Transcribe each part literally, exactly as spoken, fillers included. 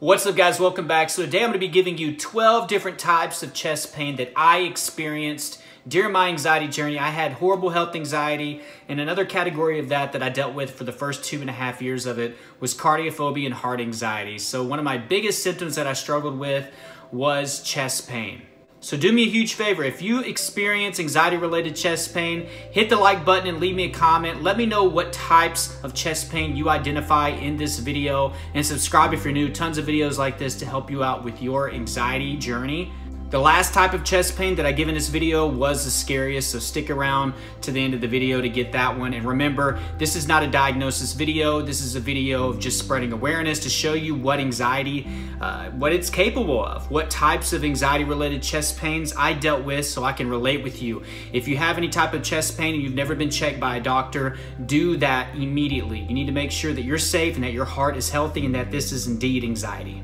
What's up, guys? Welcome back. So today I'm going to be giving you twelve different types of chest pain that I experienced during my anxiety journey. I had horrible health anxiety, and another category of that that I dealt with for the first two and a half years of it was cardiophobia and heart anxiety. So one of my biggest symptoms that I struggled with was chest pain. So do me a huge favor, if you experience anxiety-related chest pain, hit the like button and leave me a comment. Let me know what types of chest pain you identify in this video, and subscribe if you're new. Tons of videos like this to help you out with your anxiety journey. The last type of chest pain that I give in this video was the scariest, so stick around to the end of the video to get that one. And remember, this is not a diagnosis video. This is a video of just spreading awareness to show you what anxiety, uh, what it's capable of, what types of anxiety-related chest pains I dealt with so I can relate with you. If you have any type of chest pain and you've never been checked by a doctor, do that immediately. You need to make sure that you're safe and that your heart is healthy and that this is indeed anxiety.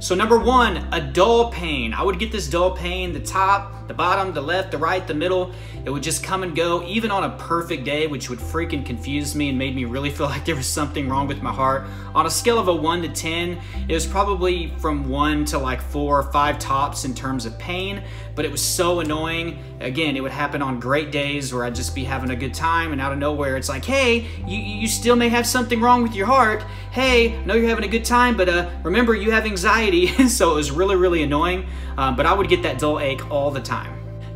So number one, a dull pain. I would get this dull pain, the top, the bottom, the left, the right, the middle. It would just come and go, even on a perfect day, which would freaking confuse me and made me really feel like there was something wrong with my heart. On a scale of a one to ten, it was probably from one to like four or five tops in terms of pain, but it was so annoying. Again, it would happen on great days where I'd just be having a good time, and out of nowhere, it's like, hey, you, you still may have something wrong with your heart. Hey, I know you're having a good time, but uh, remember, you have anxiety. So it was really, really annoying, um, but I would get that dull ache all the time.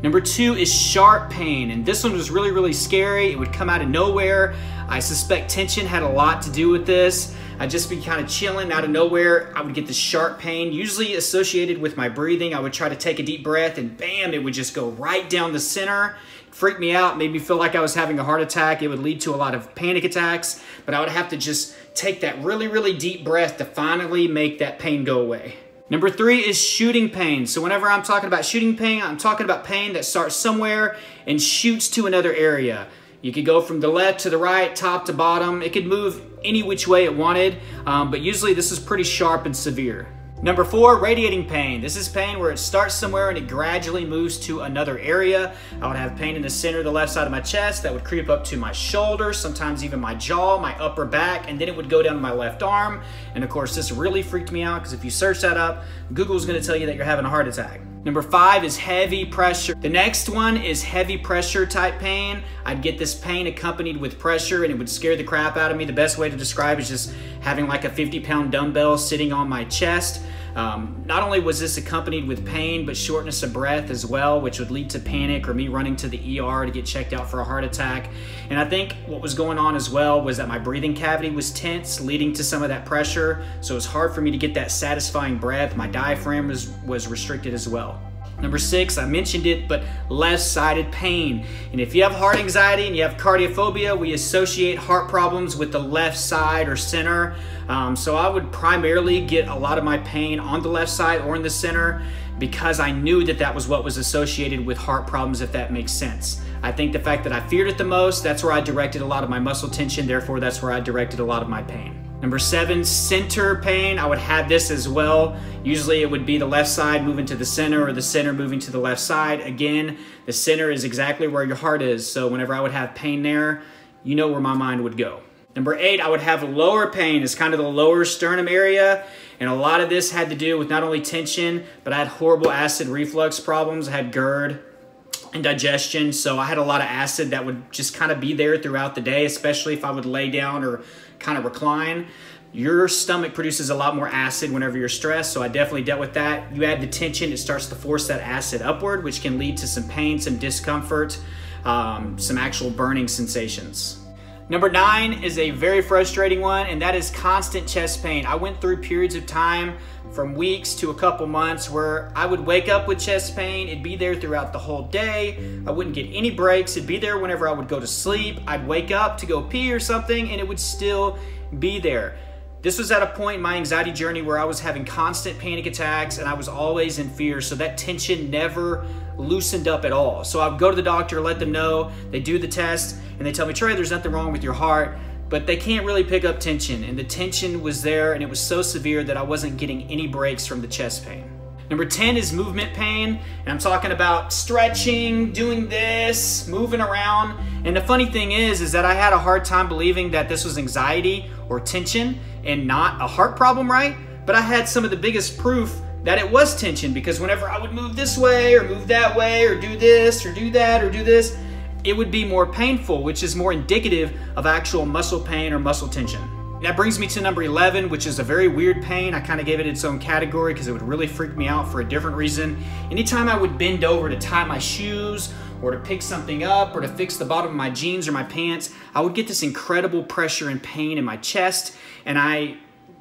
Number two is sharp pain, and this one was really, really scary. It would come out of nowhere. I suspect tension had a lot to do with this. I'd just be kind of chilling out of nowhere. I would get this sharp pain, usually associated with my breathing. I would try to take a deep breath, and bam, it would just go right down the center. It freaked me out, made me feel like I was having a heart attack. It would lead to a lot of panic attacks, but I would have to just take that really, really deep breath to finally make that pain go away. Number three is shooting pain. So whenever I'm talking about shooting pain, I'm talking about pain that starts somewhere and shoots to another area. You could go from the left to the right, top to bottom. It could move any which way it wanted, um, but usually this is pretty sharp and severe. Number four, radiating pain. This is pain where it starts somewhere and it gradually moves to another area. I would have pain in the center of the left side of my chest that would creep up to my shoulder, sometimes even my jaw, my upper back, and then it would go down to my left arm. And of course, this really freaked me out because if you search that up, Google's gonna tell you that you're having a heart attack. Number five is heavy pressure. The next one is heavy pressure type pain. I'd get this pain accompanied with pressure and it would scare the crap out of me. The best way to describe is just having like a fifty pound dumbbell sitting on my chest. Um, not only was this accompanied with pain, but shortness of breath as well, which would lead to panic or me running to the E R to get checked out for a heart attack. And I think what was going on as well was that my breathing cavity was tense, leading to some of that pressure. So it was hard for me to get that satisfying breath. My diaphragm was, was restricted as well. Number six, I mentioned it, but left-sided pain. And if you have heart anxiety and you have cardiophobia, we associate heart problems with the left side or center. Um, so I would primarily get a lot of my pain on the left side or in the center because I knew that that was what was associated with heart problems, if that makes sense. I think the fact that I feared it the most, that's where I directed a lot of my muscle tension. Therefore, that's where I directed a lot of my pain. Number seven, center pain. I would have this as well. Usually it would be the left side moving to the center or the center moving to the left side. Again, the center is exactly where your heart is. So whenever I would have pain there, you know where my mind would go. Number eight, I would have lower pain. It's kind of the lower sternum area. And a lot of this had to do with not only tension, but I had horrible acid reflux problems. I had GERD and digestion. So I had a lot of acid that would just kind of be there throughout the day, especially if I would lay down or kind of recline. Your stomach produces a lot more acid whenever you're stressed, so I definitely dealt with that. You add the tension, it starts to force that acid upward, which can lead to some pain, some discomfort, um, some actual burning sensations. Number nine is a very frustrating one, and that is constant chest pain. I went through periods of time from weeks to a couple months where I would wake up with chest pain. It'd be there throughout the whole day. I wouldn't get any breaks. It'd be there whenever I would go to sleep. I'd wake up to go pee or something and it would still be there. This was at a point in my anxiety journey where I was having constant panic attacks and I was always in fear. So that tension never loosened up at all. So I would go to the doctor, let them know, they do the test and they tell me, Trey, there's nothing wrong with your heart, but they can't really pick up tension. And the tension was there and it was so severe that I wasn't getting any breaks from the chest pain. Number ten is movement pain. And I'm talking about stretching, doing this, moving around. And the funny thing is, is that I had a hard time believing that this was anxiety or tension and not a heart problem, right? but I had some of the biggest proof that it was tension, because whenever I would move this way or move that way or do this or do that or do this, it would be more painful, which is more indicative of actual muscle pain or muscle tension. That brings me to number eleven, which is a very weird pain. I kind of gave it its own category because it would really freak me out for a different reason. Anytime I would bend over to tie my shoes or to pick something up or to fix the bottom of my jeans or my pants, I would get this incredible pressure and pain in my chest. And I,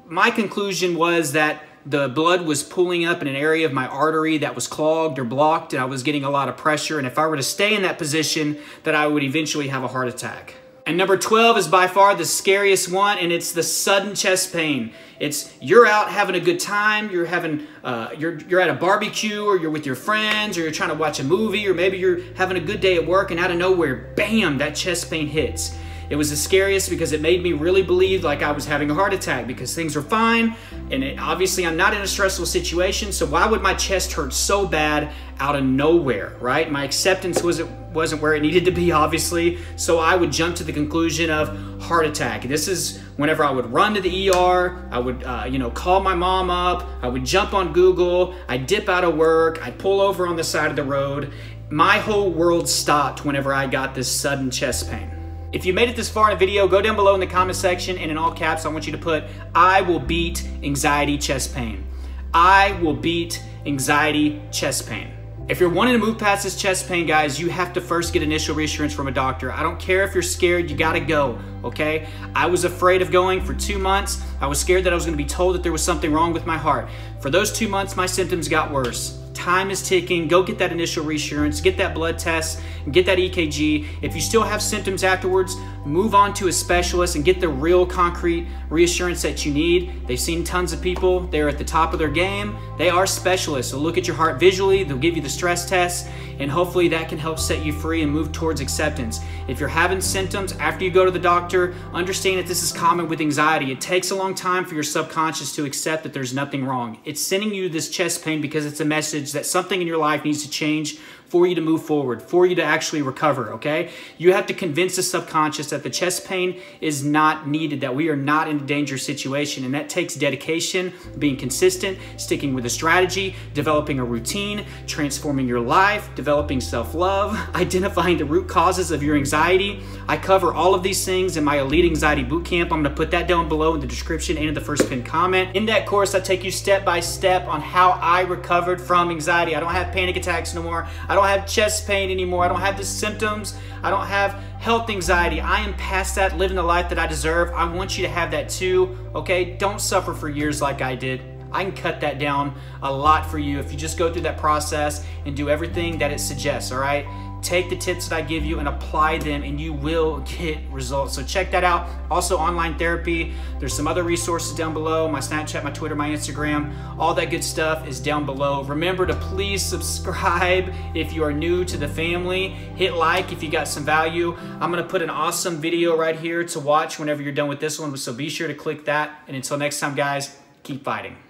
my conclusion was that the blood was pooling up in an area of my artery that was clogged or blocked, and I was getting a lot of pressure. And if I were to stay in that position, that I would eventually have a heart attack. And number twelve is by far the scariest one, and it's the sudden chest pain. It's you're out having a good time, you're having, uh, you're you're at a barbecue, or you're with your friends, or you're trying to watch a movie, or maybe you're having a good day at work, and out of nowhere, bam, that chest pain hits. It was the scariest because it made me really believe like I was having a heart attack, because things were fine, and it, obviously I'm not in a stressful situation, so why would my chest hurt so bad out of nowhere, right? My acceptance wasn't, wasn't where it needed to be, obviously, so I would jump to the conclusion of heart attack. This is whenever I would run to the E R, I would uh, you know, call my mom up, I would jump on Google, I'd dip out of work, I'd pull over on the side of the road. My whole world stopped whenever I got this sudden chest pain. If you made it this far in the video, go down below in the comment section, and in all caps, I want you to put, I will beat anxiety chest pain. I will beat anxiety chest pain. If you're wanting to move past this chest pain, guys, you have to first get initial reassurance from a doctor. I don't care if you're scared, you gotta go, okay? I was afraid of going for two months. I was scared that I was gonna be told that there was something wrong with my heart. For those two months, my symptoms got worse. Time is ticking. Go get that initial reassurance, get that blood test, and get that E K G. If you still have symptoms afterwards, move on to a specialist and get the real concrete reassurance that you need. They've seen tons of people. They're at the top of their game. They are specialists. So look at your heart visually. They'll give you the stress test, and hopefully that can help set you free and move towards acceptance. If you're having symptoms after you go to the doctor, understand that this is common with anxiety. It takes a long time for your subconscious to accept that there's nothing wrong. It's sending you this chest pain because it's a message that something in your life needs to change for you to move forward, for you to actually recover, okay? You have to convince the subconscious that the chest pain is not needed, that we are not in a dangerous situation, and that takes dedication, being consistent, sticking with a strategy, developing a routine, transforming your life, developing self-love, identifying the root causes of your anxiety. I cover all of these things in my Elite Anxiety Bootcamp. I'm gonna put that down below in the description and in the first pinned comment. In that course, I take you step by step on how I recovered from anxiety. I don't have panic attacks no more. I I don't have chest pain anymore. I don't have the symptoms. I don't have health anxiety. I am past that, living the life that I deserve. I want you to have that too, okay? Don't suffer for years like I did. I can cut that down a lot for you if you just go through that process and do everything that it suggests, all right? Take the tips that I give you and apply them, and you will get results. So check that out. Also, online therapy. There's some other resources down below. My Snapchat, my Twitter, my Instagram. All that good stuff is down below. Remember to please subscribe if you are new to the family. Hit like if you got some value. I'm going to put an awesome video right here to watch whenever you're done with this one. So be sure to click that. And until next time, guys, keep fighting.